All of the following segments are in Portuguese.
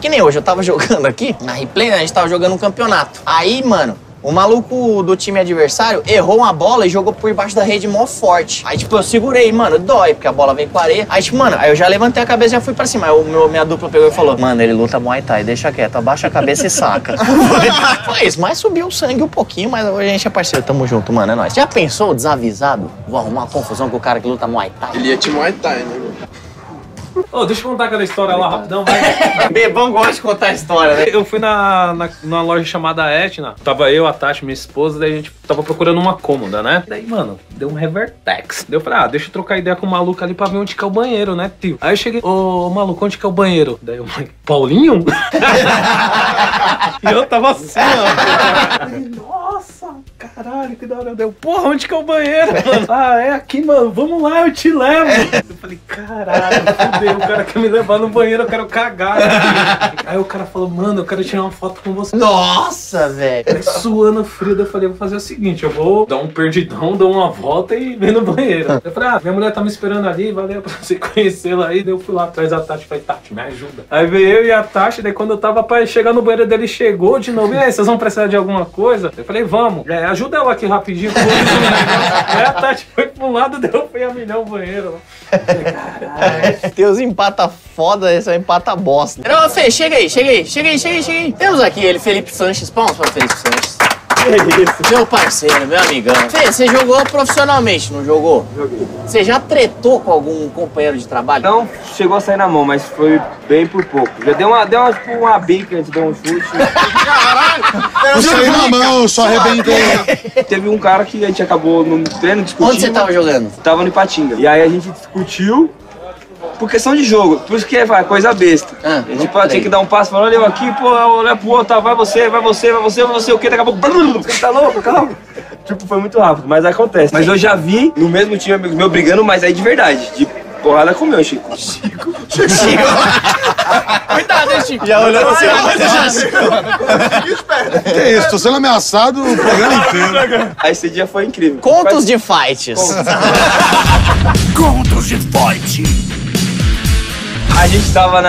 que nem hoje, eu tava jogando aqui, na replay, né, a gente tava jogando um campeonato. Aí, mano, o maluco do time adversário errou uma bola e jogou por baixo da rede mó forte. Aí, tipo, eu segurei, mano, dói, porque a bola veio com a areia. Aí, tipo, mano, aí eu já levantei a cabeça e já fui pra cima. Aí minha dupla pegou e falou, mano, ele luta Muay Thai, deixa quieto, abaixa a cabeça e saca. Foi isso, mas subiu o sangue um pouquinho, mas hoje a gente é parceiro, tamo junto, mano, é nóis. Já pensou, desavisado, vou arrumar uma confusão com o cara que luta Muay Thai? Ele ia te Muay Thai, né, mano? Ô, deixa eu contar aquela história lá rapidão, vai. Bebão gosta de contar a história, né? Eu fui numa loja chamada Etna. Tava eu, a Tati, minha esposa, daí a gente tava procurando uma cômoda, né? Daí, mano, deu um revertex. Daí eu falei, ah, deixa eu trocar ideia com o maluco ali pra ver onde que é o banheiro, né, tio? Aí eu cheguei, ô, maluco, onde que é o banheiro? Daí eu falei, Paulinho? E eu tava assim, ó. Nossa, caralho, que da hora. Deu, porra, onde que é o banheiro, mano? Ah, é aqui, mano, vamos lá, eu te levo. Eu falei, caralho, fudeu, o cara quer me levar no banheiro, eu quero cagar. Né? Aí o cara falou, mano, eu quero tirar uma foto com você. Nossa, velho. Suando frio, eu falei, vou fazer o seguinte, eu vou dar um perdidão, dar uma volta e vem no banheiro. Eu falei, ah, minha mulher tá me esperando ali, valeu pra você conhecê-la aí. Daí eu fui lá atrás da Tati, falei, Tati, me ajuda. Aí veio eu e a Tati, daí quando eu tava pra chegar no banheiro dele, chegou de novo, e aí, vocês vão precisar de alguma coisa? Eu falei, vamos, é, ajuda ela aqui rapidinho. Aí a Tati foi pra um lado, deu pra humilhar o banheiro. Caralho. Teus empata foda, esse é um empata bosta. Não, Fê, chega aí. Temos aqui ele, Felipe Sanches. Palmas para Felipe Sanches. Que isso? Meu parceiro, meu amigão. Fê, você jogou profissionalmente, não jogou? Joguei. Você já tretou com algum companheiro de trabalho? Não chegou a sair na mão, mas foi bem por pouco. Já deu uma, tipo, uma bica, a gente deu um chute. Caralho! Eu saí na mão, só arrebentei. Teve um cara que a gente acabou no treino discutindo. Onde você tava jogando? Tava no Ipatinga. E aí a gente discutiu. Por questão de jogo, por isso que é coisa besta. Ah, tipo, tem que dar um passo, falando, olha eu aqui, pô, olha pro outro, tá, vai você, o que? Daqui a pouco, tá louco, calma. Tipo, foi muito rápido, mas acontece. Mas eu já vi no mesmo time amigos meus brigando, mas aí de verdade, de porrada com o meu, Chico. Cuidado, hein, Chico. Já olhando assim, que isso, tô sendo ameaçado o programa inteiro. Aí esse dia foi incrível. Contos de fights. Contos de fight. A gente tava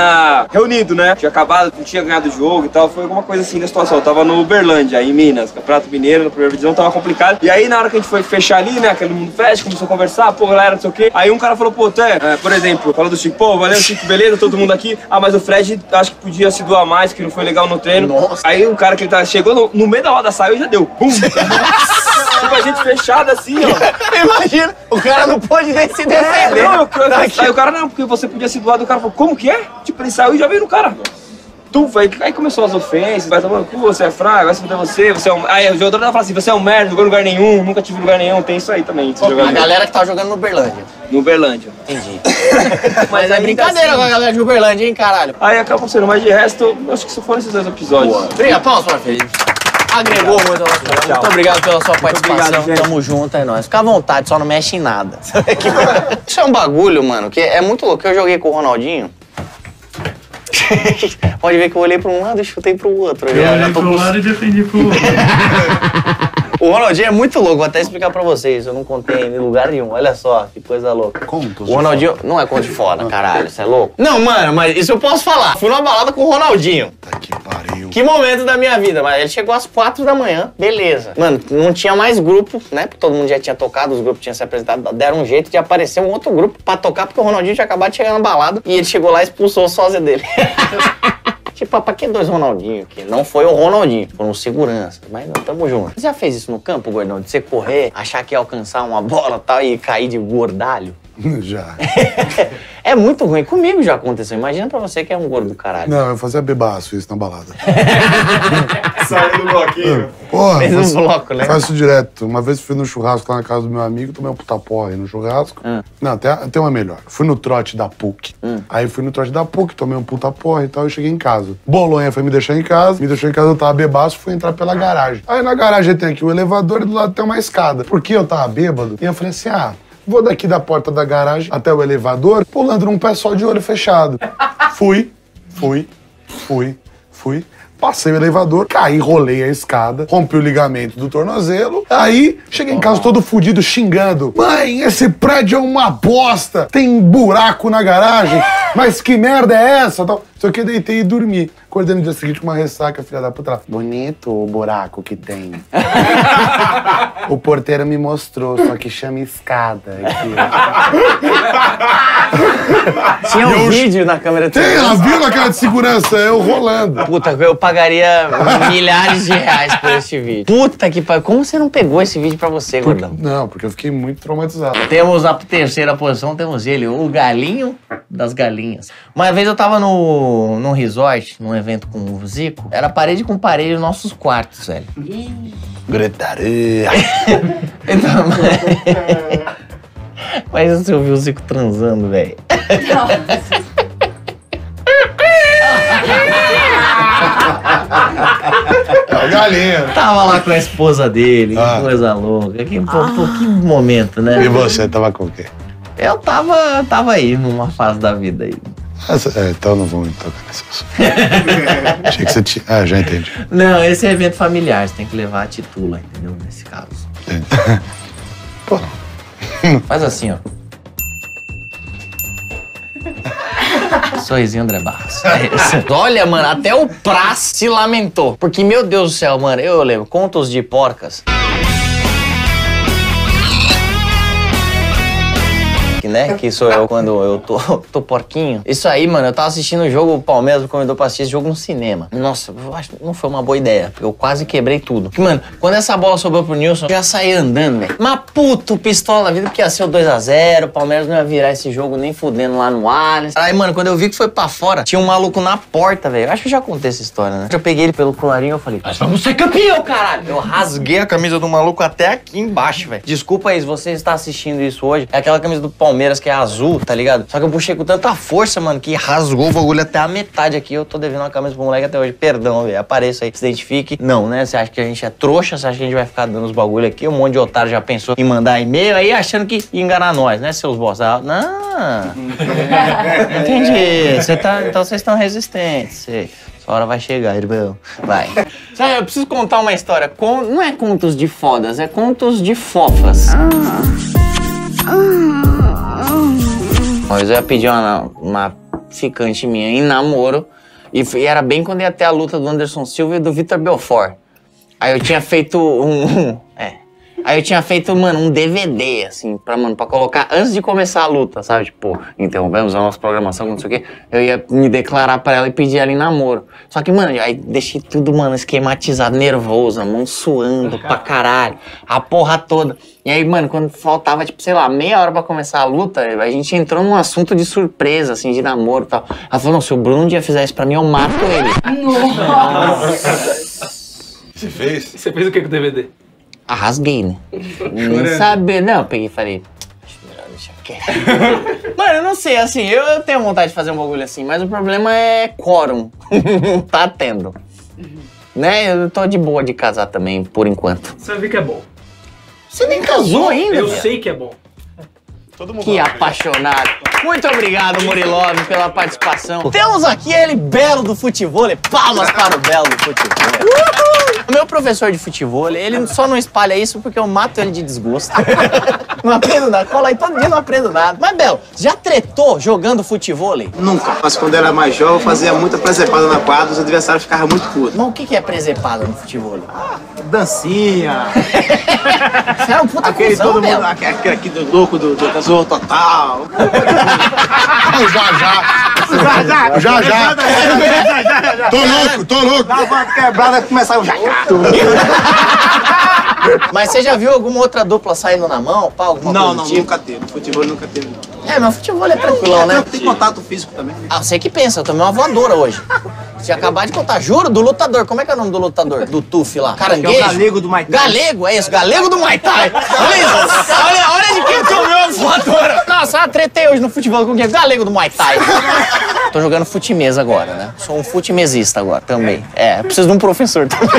reunido, né? Tinha acabado, não tinha ganhado o jogo e tal. Foi alguma coisa assim da situação. Eu tava no Uberlândia, em Minas, Campeonato Mineiro, na primeira divisão, tava complicado. E aí, na hora que a gente foi fechar ali, né? Aquele mundo fecha, começou a conversar, pô, galera, não sei o quê. Aí um cara falou, pô, Té, por exemplo, falou do Chico, pô, valeu, Chico, beleza, todo mundo aqui. Ah, mas o Fred acho que podia se doar mais, que não foi legal no treino. Nossa. Aí um cara que ele chegou no meio da roda, saiu e já deu. Bum! Tipo, a gente fechada assim, ó. Imagina, o cara não pôde nem se defender. Não, aí o cara, não, porque você podia se doar, do cara falou, como que é? Tipo, ele saiu e já veio no cara. Tu, aí começou as ofensas, vai tomando cu, você é fraco, vai se fuder você é um... Aí o jogador fala assim, você é um merda, não jogou em lugar nenhum, nunca tive lugar nenhum, tem isso aí também. A galera que tava jogando no Uberlândia. No Uberlândia. Entendi. Mas é brincadeira assim, com a galera de Uberlândia, hein, caralho. Aí acabou sendo, mas de resto, acho que só foram esses dois episódios. Obrigado, palmas pra Felipe. Agregou muito a nossa história. Muito obrigado pela sua participação. Tamo junto, é nóis. Fica à vontade, só não mexe em nada. Isso é um bagulho, mano, que é muito louco. Eu joguei com o Ronaldinho. Pode ver que eu olhei pra um lado e chutei pro outro. Eu olhei pro lado e defendi pro outro. O Ronaldinho é muito louco, vou até explicar pra vocês. Eu não contei em lugar nenhum, olha só, que coisa louca. Conto. O Ronaldinho não é conto de fora, caralho, você é louco? Não, mano, mas isso eu posso falar. Fui numa balada com o Ronaldinho. Puta que pariu. Que momento da minha vida, mas ele chegou às 4 da manhã, beleza. Mano, não tinha mais grupo, né? Porque todo mundo já tinha tocado, os grupos tinham se apresentado, deram um jeito de aparecer um outro grupo pra tocar, porque o Ronaldinho tinha acabado de chegar na balada e ele chegou lá e expulsou o sósia dele. Tipo, pra que dois Ronaldinho aqui? Não foi o Ronaldinho, foram seguranças, mas não, tamo junto. Você já fez isso no campo, gordão? De você correr, achar que ia alcançar uma bola e tal e cair de gordalho? Já. É muito ruim. Comigo já aconteceu. Imagina pra você que é um gordo do caralho. Não, eu fazia bebaço isso na balada. Saiu do bloquinho. Porra. Fez um bloco, né? Faço direto. Uma vez fui no churrasco lá na casa do meu amigo, tomei um puta porra aí no churrasco. Não, tem uma melhor. Fui no trote da PUC. Aí fui no trote da PUC, tomei um puta porra e tal, e cheguei em casa. Bolonha foi me deixar em casa, eu tava bebaço, fui entrar pela garagem. Aí na garagem tem aqui o elevador e do lado tem uma escada. Porque eu tava bêbado, e eu falei assim, ah, vou daqui da porta da garagem até o elevador, pulando num pé só de olho fechado. Fui. Passei o elevador, caí, rolei a escada, rompi o ligamento do tornozelo. Aí, cheguei em casa todo fudido, xingando. Mãe, esse prédio é uma bosta, tem buraco na garagem, mas que merda é essa? Só que eu deitei e dormi. Acordei no dia seguinte com uma ressaca, filha da puta. Bonito o buraco que tem. O porteiro me mostrou, só que chama escada. Tinha um vídeo na câmera de segurança. Tem, ela viu na câmera de segurança, eu rolando. Puta, eu pagaria milhares de reais por esse vídeo. Puta que pariu, como você não pegou esse vídeo pra você, gordão? Não, porque eu fiquei muito traumatizado. Temos a terceira posição, temos ele, o galinho das galinhas. Uma vez eu tava num resort, num evento com o Zico, era parede com parede nos nossos quartos, velho. Gritaria. Então, mas você ouviu o Zico transando, velho? É o galinho. Tava lá com a esposa dele, que coisa louca. Que momento, né? E você tava com o quê? Eu tava aí, numa fase da vida aí. Então não vamos tocar nessa pessoa. Achei que você tinha... Ah, já entendi. Não, esse é evento familiar, você tem que levar a titula, entendeu? Nesse caso. Entendi. Pô. Faz assim, ó. Sorrisinho André Barros. É isso. Olha, mano, até o Pras se lamentou. Porque, meu Deus do céu, mano, eu lembro. Contos de porcas. Né? Que sou eu quando eu tô porquinho. Isso aí, mano, eu tava assistindo o jogo, o Palmeiras me convidou pra assistir esse jogo no cinema. Nossa, eu acho que não foi uma boa ideia. Eu quase quebrei tudo. Porque, mano, quando essa bola sobrou pro Nilson, eu já saí andando, velho. Mas puto, pistola na vida, porque ia ser o 2 a 0, o Palmeiras não ia virar esse jogo nem fudendo lá no Allianz. Aí, mano, quando eu vi que foi pra fora, tinha um maluco na porta, velho. Acho que eu já contei essa história, né? Eu peguei ele pelo colarinho e eu falei, nós vamos ser campeão, caralho! Eu rasguei a camisa do maluco até aqui embaixo, velho. Desculpa aí, se você está assistindo isso hoje, é aquela camisa do Palmeiras que é azul, tá ligado? Só que eu puxei com tanta força, mano, que rasgou o bagulho até a metade aqui. Eu tô devendo uma camisa pro moleque até hoje. Perdão, velho. Apareça aí, se identifique. Não, né? Você acha que a gente é trouxa? Você acha que a gente vai ficar dando os bagulho aqui? Um monte de otário já pensou em mandar e-mail aí achando que ia enganar nós, né, seus bosta? Não. Entendi. Cê tá... Então vocês estão resistentes. Essa hora vai chegar, irmão. Vai. Sabe, eu preciso contar uma história. Não é contos de fodas, é contos de fofas. Mas eu ia pedir uma ficante minha em namoro e era bem quando ia ter a luta do Anderson Silva e do Victor Belfort. Aí eu tinha feito Aí eu tinha feito, mano, um DVD, assim, pra colocar antes de começar a luta, sabe? Tipo, interrompemos a nossa programação, não sei o quê. Eu ia me declarar pra ela e pedir ela em namoro. Só que, mano, aí deixei tudo, mano, esquematizado, nervoso, a mão suando pra caralho, a porra toda. E aí, mano, quando faltava, tipo, sei lá, meia hora pra começar a luta, a gente entrou num assunto de surpresa, assim, de namoro e tal. Ela falou, não, se o Bruno um dia fizer isso pra mim, eu mato ele. Nossa! Você fez? Você fez o que com o DVD? Arrasguei, né? Nem saber. Não, eu peguei e falei, acho melhor deixar quieto. Mano, eu não sei, assim, eu tenho vontade de fazer um bagulho assim, mas o problema é quórum. Não tá tendo. Né? Eu tô de boa de casar também, por enquanto. Você vai ver que é bom. Você nem casou ainda, eu sei que é bom. Todo mundo que apaixonado. Muito obrigado, Murilov, pela participação. Temos aqui ele, Belo do Futevôlei. Palmas para o Belo do Futevôlei. O meu professor de futevôlei, ele só não espalha isso porque eu mato ele de desgosto. Não aprendo nada. Cola aí todo dia, não aprendo nada. Mas, Belo, já tretou jogando futevôlei? Nunca. Mas quando eu era mais jovem, eu fazia muita presepada na quadra, os adversários ficavam muito putos. Mas o que é presepada no futevôlei? Ah, dancinha. Você é um puta cuzão, Belo. Aquele aqui do louco do Total. Já. Tô louco. Lavando quebrada, começar o jacato. Mas você já viu alguma outra dupla saindo na mão? Pá, não, nunca teve. Futebol nunca teve, não. É, mas futebol é tranquilão, né? Tem contato físico também. Ah, você que pensa, eu tomei uma voadora hoje. Você acabar de contar, juro, do lutador. Como é que é o nome do lutador? Do Tuf lá? Caranguejo? É o Galego do Muay Thai. Galego, é isso, Galego do Muay Thai. Olha de quem tomou a voadora. Nossa, eu tretei hoje no futebol com quem? Galego do Muay Thai. Tô jogando fute-mesa agora, né? Sou um fute-mesista agora também. É, preciso de um professor também.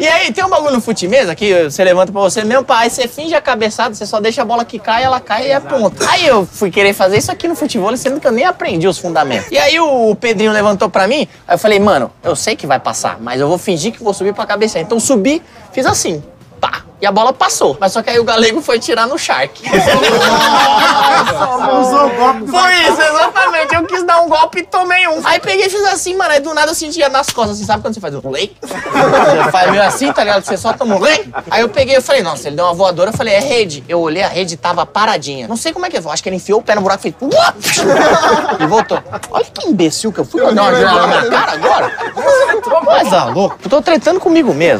E aí, tem um bagulho no fute-mesa que você levanta pra você mesmo, aí você finge a cabeçada, você só deixa a bola quicar e ela cai e aponta. Aí eu fui querer fazer isso aqui no futebol, sendo que eu nem aprendi os fundamentos. E aí o Pedrinho levantou pra mim... Aí eu falei, mano, eu sei que vai passar, mas eu vou fingir que vou subir pra cabecear. Então subi, fiz assim, pá, e a bola passou. Mas só que aí o Galego foi tirar no Shark. Nossa, foi isso, exatamente. Eu quis dar um golpe e tomei um. Aí peguei e fiz assim, mano, aí do nada eu sentia nas costas, assim, sabe quando você faz um lei? Você faz meio assim, tá ligado? Você só toma um lei. Aí eu peguei e falei, nossa, ele deu uma voadora, eu falei, é rede. Eu olhei, a rede tava paradinha. Não sei como é que é, acho que ele enfiou o pé no buraco e fez... E voltou. Olha que imbecil que eu fui. Eu dar uma na minha cara agora. Mas tá louco, tu tô tretando comigo mesmo.